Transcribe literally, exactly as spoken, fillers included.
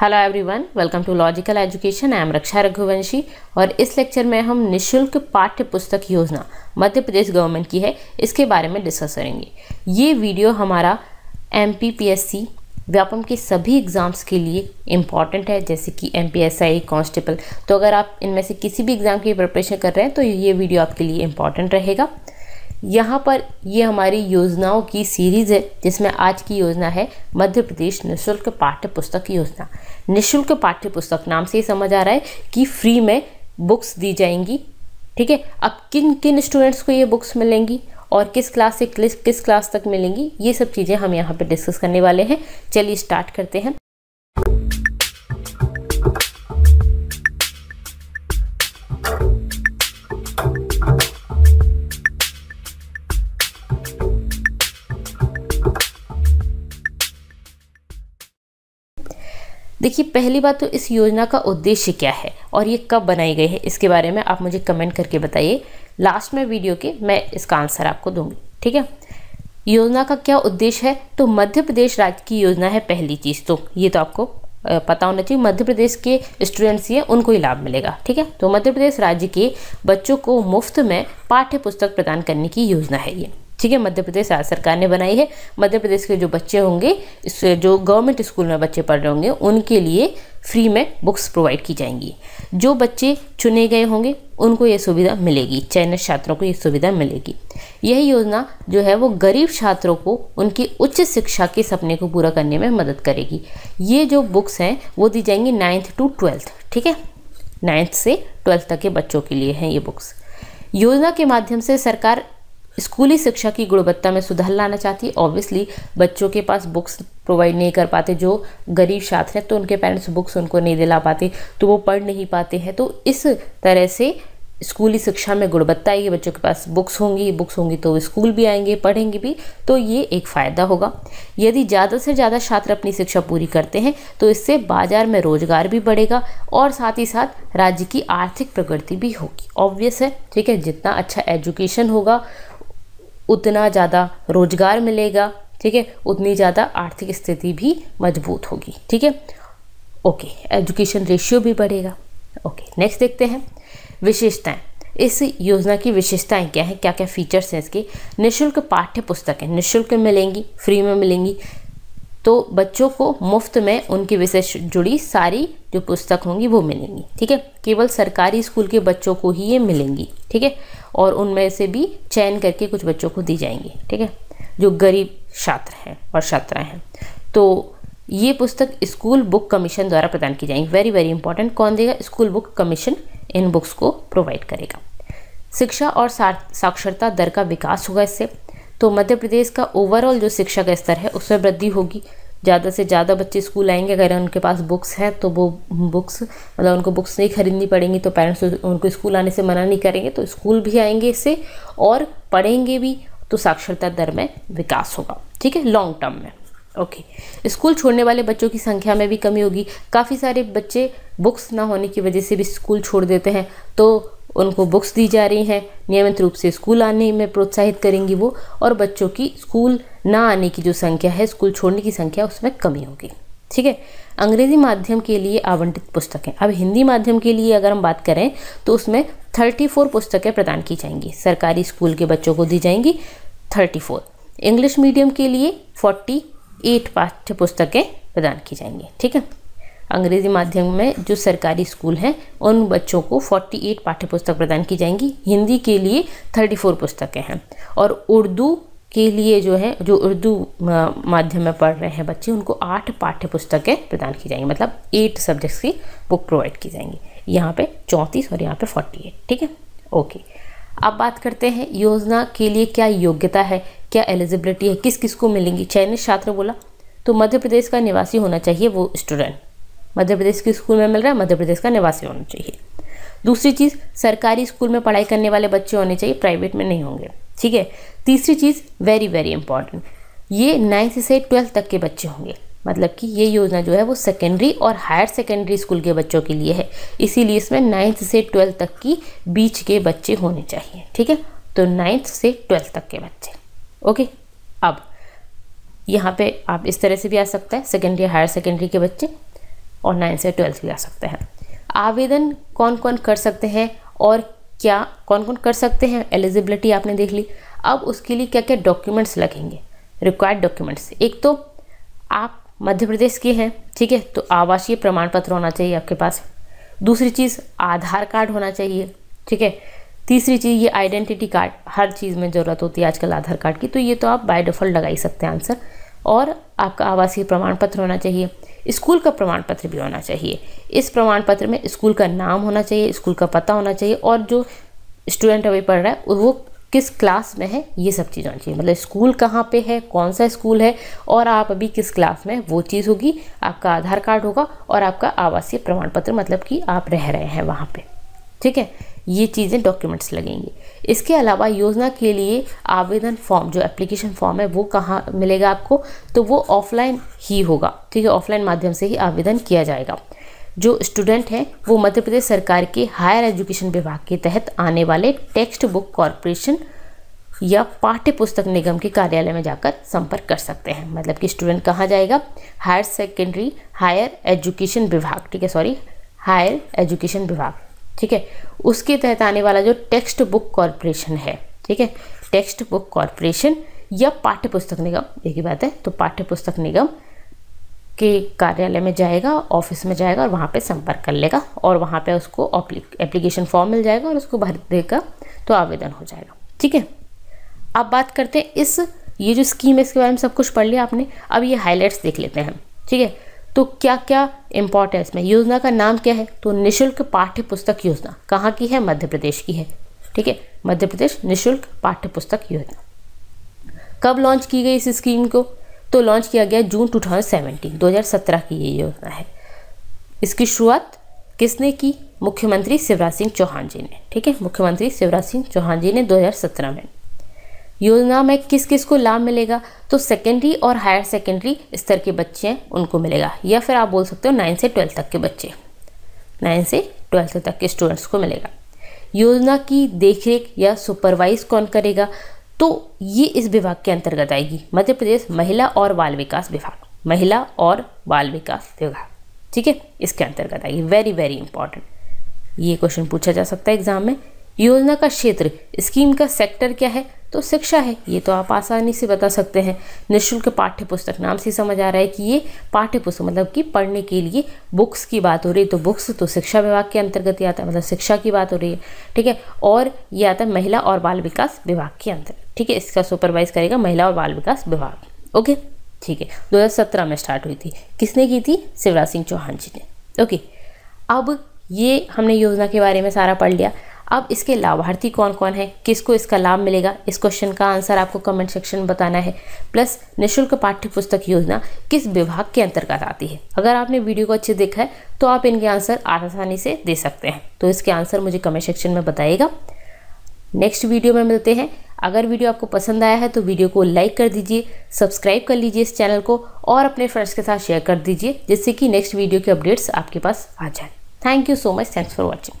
Hello everyone, welcome to logical education. I am Raksha Raghuvanshi और इस lecture में हम निशुल्क पाठ्य पुस्तक योजना मध्य प्रदेश गवर्नमेंट की है, इसके बारे में डिस्कस करेंगे। ये वीडियो हमारा एमपीपीएससी व्यापम के सभी एग्ज़ाम्स के लिए इम्पॉर्टेंट है, जैसे कि एमपीएसआई, कांस्टेबल। तो अगर आप इनमें से किसी भी एग्ज़ाम की प्रिपरेशन कर रहे हैं तो ये वीडियो आपके लिए इम्पॉर्टेंट रहेगा। यहाँ पर ये हमारी योजनाओं की सीरीज़ है, जिसमें आज की योजना है मध्य प्रदेश निशुल्क पाठ्य पुस्तक योजना। निशुल्क पाठ्य पुस्तक नाम से ही समझ आ रहा है कि फ्री में बुक्स दी जाएंगी। ठीक है, अब किन किन स्टूडेंट्स को ये बुक्स मिलेंगी और किस क्लास से किस किस क्लास तक मिलेंगी, ये सब चीज़ें हम यहाँ पे डिस्कस करने वाले हैं। चलिए स्टार्ट करते हैं। देखिए, पहली बात तो इस योजना का उद्देश्य क्या है और ये कब बनाई गई है, इसके बारे में आप मुझे कमेंट करके बताइए। लास्ट में वीडियो के मैं इसका आंसर आपको दूंगी। ठीक है, योजना का क्या उद्देश्य है? तो मध्य प्रदेश राज्य की योजना है, पहली चीज़ तो ये तो आपको पता होना चाहिए। मध्य प्रदेश के स्टूडेंट्स ये उनको ही लाभ मिलेगा। ठीक है, तो मध्य प्रदेश राज्य के बच्चों को मुफ्त में पाठ्य पुस्तक प्रदान करने की योजना है ये। ठीक है, मध्य प्रदेश राज्य सरकार ने बनाई है। मध्य प्रदेश के जो बच्चे होंगे, इस जो गवर्नमेंट स्कूल में बच्चे पढ़ रहे होंगे, उनके लिए फ्री में बुक्स प्रोवाइड की जाएंगी। जो बच्चे चुने गए होंगे उनको ये सुविधा मिलेगी, चयनित छात्रों को ये सुविधा मिलेगी। यह योजना जो है वो गरीब छात्रों को उनकी उच्च शिक्षा के सपने को पूरा करने में मदद करेगी। ये जो बुक्स हैं वो दी जाएंगी नाइन्थ टू ट्वेल्थ। ठीक है, नाइन्थ से ट्वेल्थ तक के बच्चों के लिए हैं ये बुक्स। योजना के माध्यम से सरकार स्कूली शिक्षा की गुणवत्ता में सुधार लाना चाहती है। ऑब्वियसली बच्चों के पास बुक्स प्रोवाइड नहीं कर पाते, जो गरीब छात्र हैं तो उनके पेरेंट्स बुक्स उनको नहीं दिला पाते, तो वो पढ़ नहीं पाते हैं। तो इस तरह से स्कूली शिक्षा में गुणवत्ता आएगी, बच्चों के पास बुक्स होंगी, बुक्स होंगी तो वो स्कूल भी आएंगे, पढ़ेंगे भी, तो ये एक फ़ायदा होगा। यदि ज़्यादा से ज़्यादा छात्र अपनी शिक्षा पूरी करते हैं तो इससे बाजार में रोजगार भी बढ़ेगा और साथ ही साथ राज्य की आर्थिक प्रगति भी होगी। ऑब्वियस है, ठीक है, जितना अच्छा एजुकेशन होगा उतना ज़्यादा रोजगार मिलेगा। ठीक है, उतनी ज़्यादा आर्थिक स्थिति भी मजबूत होगी। ठीक है, ओके, एजुकेशन रेशियो भी बढ़ेगा। ओके, नेक्स्ट देखते हैं विशेषताएं। इस योजना की विशेषताएं क्या हैं, क्या क्या फीचर्स हैं इसके। निःशुल्क पाठ्य पुस्तकें निःशुल्क मिलेंगी, फ्री में मिलेंगी। तो बच्चों को मुफ्त में उनके विषय से जुड़ी सारी जो पुस्तक होंगी वो मिलेंगी। ठीक है, केवल सरकारी स्कूल के बच्चों को ही ये मिलेंगी। ठीक है, और उनमें से भी चयन करके कुछ बच्चों को दी जाएंगी। ठीक है, जो गरीब छात्र हैं और छात्राएं हैं, तो ये पुस्तक स्कूल बुक कमीशन द्वारा प्रदान की जाएंगी। वेरी वेरी इंपॉर्टेंट, कौन देगा? स्कूल बुक कमीशन इन बुक्स को प्रोवाइड करेगा। शिक्षा और साक्षरता दर का विकास होगा इससे। तो मध्य प्रदेश का ओवरऑल जो शिक्षा का स्तर है उसमें वृद्धि होगी। ज़्यादा से ज़्यादा बच्चे स्कूल आएंगे। अगर उनके पास बुक्स हैं तो वो बुक्स मतलब उनको बुक्स नहीं खरीदनी पड़ेंगी, तो पेरेंट्स उनको स्कूल आने से मना नहीं करेंगे, तो स्कूल भी आएंगे इससे और पढ़ेंगे भी। तो साक्षरता दर में विकास होगा। ठीक है, लॉन्ग टर्म में। ओके, स्कूल छोड़ने वाले बच्चों की संख्या में भी कमी होगी। काफ़ी सारे बच्चे बुक्स ना होने की वजह से भी स्कूल छोड़ देते हैं, तो उनको बुक्स दी जा रही हैं। नियमित रूप से स्कूल आने में प्रोत्साहित करेंगी वो, और बच्चों की स्कूल ना आने की जो संख्या है, स्कूल छोड़ने की संख्या, उसमें कमी होगी। ठीक है, अंग्रेजी माध्यम के लिए आवंटित पुस्तकें। अब हिंदी माध्यम के लिए अगर हम बात करें तो उसमें चौंतीस पुस्तकें प्रदान की जाएंगी, सरकारी स्कूल के बच्चों को दी जाएंगी चौंतीस। इंग्लिश मीडियम के लिए अड़तालीस पाठ्य पुस्तकें प्रदान की जाएंगी। ठीक है, अंग्रेजी माध्यम में जो सरकारी स्कूल हैं उन बच्चों को अड़तालीस पाठ्य पुस्तक प्रदान की जाएंगी। हिंदी के लिए चौंतीस पुस्तकें हैं, और उर्दू के लिए जो है, जो उर्दू माध्यम में पढ़ रहे हैं बच्चे, उनको आठ पाठ्य पुस्तकें प्रदान की जाएंगी, मतलब एट सब्जेक्ट्स की बुक प्रोवाइड की जाएंगी। यहाँ पे चौंतीस और यहाँ पे अड़तालीस। ठीक है, ओके। अब बात करते हैं योजना के लिए क्या योग्यता है, क्या एलिजिबिलिटी है, किस किस को मिलेंगी। चयनित छात्र बोला तो मध्य प्रदेश का निवासी होना चाहिए वो स्टूडेंट। मध्य प्रदेश के स्कूल में मिल रहा है, मध्य प्रदेश का निवासी होना चाहिए। दूसरी चीज़, सरकारी स्कूल में पढ़ाई करने वाले बच्चे होने चाहिए, प्राइवेट में नहीं होंगे। ठीक है, तीसरी चीज़ वेरी वेरी इंपॉर्टेंट, ये नाइन्थ से ट्वेल्थ तक के बच्चे होंगे, मतलब कि ये योजना जो है वो सेकेंडरी और हायर सेकेंडरी स्कूल के बच्चों के लिए है, इसीलिए इसमें नाइन्थ से ट्वेल्थ तक की बीच के बच्चे होने चाहिए। ठीक है, तो नाइन्थ से ट्वेल्थ तक के बच्चे। ओके, अब यहाँ पे आप इस तरह से भी आ सकता है, सेकेंडरी हायर सेकेंडरी के बच्चे। और नाइन से ट्वेल्थ भी आ सकते हैं। आवेदन कौन कौन कर सकते हैं और क्या कौन कौन कर सकते हैं, एलिजिबिलिटी आपने देख ली। अब उसके लिए क्या क्या डॉक्यूमेंट्स लगेंगे, रिक्वायर्ड डॉक्यूमेंट्स। एक तो आप मध्य प्रदेश के हैं, ठीक है, तो आवासीय प्रमाण पत्र होना चाहिए आपके पास। दूसरी चीज़ आधार कार्ड होना चाहिए, ठीक है। तीसरी चीज़ ये आइडेंटिटी कार्ड, हर चीज़ में ज़रूरत होती है आजकल आधार कार्ड की, तो ये तो आप बाय डिफ़ॉल्ट लगा ही सकते हैं आंसर। और आपका आवासीय प्रमाण पत्र होना चाहिए, स्कूल का प्रमाण पत्र भी होना चाहिए। इस प्रमाण पत्र में स्कूल का नाम होना चाहिए, स्कूल का पता होना चाहिए, और जो स्टूडेंट अभी पढ़ रहा है वो किस क्लास में है, ये सब चीज़ होनी चाहिए। मतलब स्कूल कहाँ पे है, कौन सा स्कूल है और आप अभी किस क्लास में, वो चीज़ होगी। आपका आधार कार्ड होगा और आपका आवासीय प्रमाण पत्र, मतलब कि आप रह रहे हैं वहाँ पे, ठीक है। ये चीज़ें डॉक्यूमेंट्स लगेंगी। इसके अलावा योजना के लिए आवेदन फॉर्म, जो एप्लीकेशन फॉर्म है, वो कहाँ मिलेगा आपको, तो वो ऑफलाइन ही होगा, ठीक है। ऑफलाइन माध्यम से ही आवेदन किया जाएगा। जो स्टूडेंट हैं वो मध्य प्रदेश सरकार के हायर एजुकेशन विभाग के तहत आने वाले टेक्स्ट बुक कॉरपोरेशन या पाठ्य पुस्तक निगम के कार्यालय में जाकर संपर्क कर सकते हैं। मतलब कि स्टूडेंट कहाँ जाएगा, हायर सेकेंडरी हायर एजुकेशन विभाग, ठीक है, सॉरी हायर एजुकेशन विभाग, ठीक है, उसके तहत आने वाला जो टेक्स्ट बुक कॉरपोरेशन है, ठीक है, टेक्स्ट बुक कॉरपोरेशन या पाठ्य पुस्तक निगम, एक ही बात है, तो पाठ्य पुस्तक निगम के कार्यालय में जाएगा, ऑफिस में जाएगा और वहाँ पे संपर्क कर लेगा और वहाँ पे उसको एप्लीकेशन फॉर्म मिल जाएगा और उसको भर देगा तो आवेदन हो जाएगा, ठीक है। अब बात करते हैं इस ये जो स्कीम है इसके बारे में सब कुछ पढ़ लिया आपने। अब ये हाईलाइट्स देख लेते हैं, ठीक है। तो क्या क्या इम्पोर्टेंस में, योजना का नाम क्या है, तो निःशुल्क पाठ्य पुस्तक योजना। कहाँ की है, मध्य प्रदेश की है, ठीक है, मध्य प्रदेश निःशुल्क पाठ्य पुस्तक योजना। कब लॉन्च की गई इस स्कीम को, तो लॉन्च किया गया जून दो हज़ार सत्रह दो हज़ार सत्रह की ये योजना है। इसकी शुरुआत किसने की, मुख्यमंत्री शिवराज सिंह चौहान जी ने, ठीक है, मुख्यमंत्री शिवराज सिंह चौहान जी ने दो हज़ार सत्रह में। योजना में किस किस को लाभ मिलेगा, तो सेकेंडरी और हायर सेकेंडरी स्तर के बच्चे हैं उनको मिलेगा, या फिर आप बोल सकते हो नाइन से ट्वेल्थ तक के बच्चे, नाइन से ट्वेल्थ तक के स्टूडेंट्स को मिलेगा। योजना की देखरेख या सुपरवाइज कौन करेगा, तो ये इस विभाग के अंतर्गत आएगी, मध्य प्रदेश महिला और बाल विकास विभाग, महिला और बाल विकास विभाग, ठीक है, इसके अंतर्गत आएगी। वेरी वेरी इंपॉर्टेंट, ये क्वेश्चन पूछा जा सकता है एग्जाम में। योजना का क्षेत्र, स्कीम का सेक्टर क्या है, तो शिक्षा है, ये तो आप आसानी से बता सकते हैं। निःशुल्क पाठ्य पुस्तक, नाम से समझ आ रहा है कि ये पाठ्य पुस्तक मतलब कि पढ़ने के लिए, बुक्स की बात हो रही है, तो बुक्स तो शिक्षा विभाग के अंतर्गत ही आता है, मतलब शिक्षा की बात हो रही है, ठीक है। और ये आता है महिला और बाल विकास विभाग के अंदर, ठीक है, इसका सुपरवाइज करेगा महिला और बाल विकास विभाग, ओके, ठीक है। दो हज़ार सत्रह में स्टार्ट हुई थी, किसने की थी, शिवराज सिंह चौहान जी ने, ओके। अब ये हमने योजना के बारे में सारा पढ़ लिया। अब इसके लाभार्थी कौन कौन है, किसको इसका लाभ मिलेगा, इस क्वेश्चन का आंसर आपको कमेंट सेक्शन में बताना है। प्लस निःशुल्क पाठ्य पुस्तक योजना किस विभाग के अंतर्गत आती है, अगर आपने वीडियो को अच्छे देखा है तो आप इनके आंसर आसानी से दे सकते हैं, तो इसके आंसर मुझे कमेंट सेक्शन में बताइएगा। नेक्स्ट वीडियो में मिलते हैं। अगर वीडियो आपको पसंद आया है तो वीडियो को लाइक कर दीजिए, सब्सक्राइब कर लीजिए इस चैनल को और अपने फ्रेंड्स के साथ शेयर कर दीजिए, जिससे कि नेक्स्ट वीडियो के अपडेट्स आपके पास आ जाए। Thank you so much, thanks for watching.